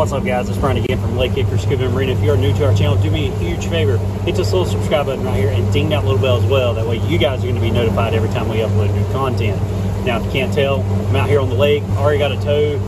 What's up, guys? It's Brian again from Lake Hickory Scuba Marina. If you are new to our channel, do me a huge favor. Hit this little subscribe button right here and ding that little bell as well. That way you guys are going to be notified every time we upload new content. Now, if you can't tell, I'm out here on the lake. Already got a tow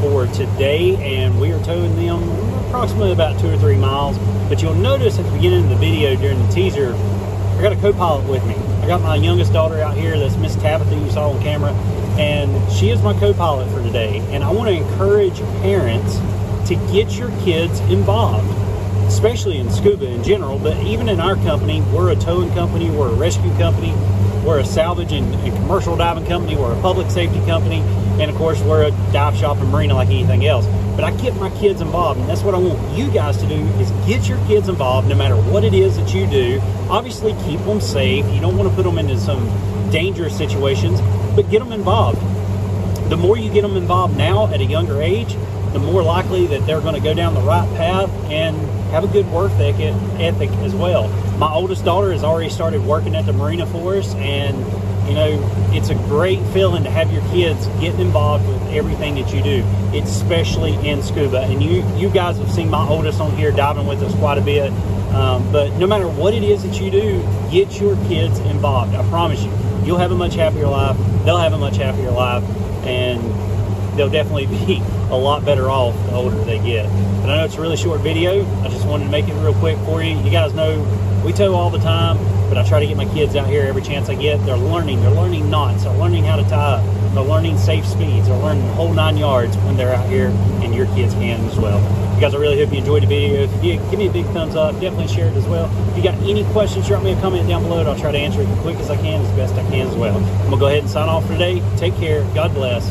for today, and we are towing them approximately about 2 or 3 miles. But you'll notice at the beginning of the video during the teaser, I got a co-pilot with me. I got my youngest daughter out here. That's Miss Tabitha you saw on camera. And she is my co-pilot for today. And I want to encourage parents to get your kids involved, especially in scuba in general, but even in our company. We're a towing company, we're a rescue company, we're a salvage and commercial diving company, we're a public safety company, and of course we're a dive shop and marina like anything else. But I get my kids involved, and that's what I want you guys to do, is get your kids involved no matter what it is that you do. Obviously keep them safe, you don't want to put them into some dangerous situations, but get them involved. The more you get them involved now at a younger age, the more likely that they're going to go down the right path and have a good work ethic as well. My oldest daughter has already started working at the marina for us, and you know, it's a great feeling to have your kids getting involved with everything that you do, especially in scuba. And you guys have seen my oldest on here diving with us quite a bit, but no matter what it is that you do, get your kids involved. I promise you, you'll have a much happier life, they'll have a much happier life, and they'll definitely be a lot better off the older they get. But I know it's a really short video. I just wanted to make it real quick for you. You guys know we tow all the time, but I try to get my kids out here every chance I get. They're learning knots, they're learning how to tie up, they're learning safe speeds, they're learning the whole 9 yards when they're out here, and your kids can as well. You guys, I really hope you enjoyed the video. If you did, give me a big thumbs up, definitely share it as well. If you got any questions, drop me a comment down below, and I'll try to answer it as quick as I can, as best I can as well. I'm gonna go ahead and sign off for today. Take care, God bless,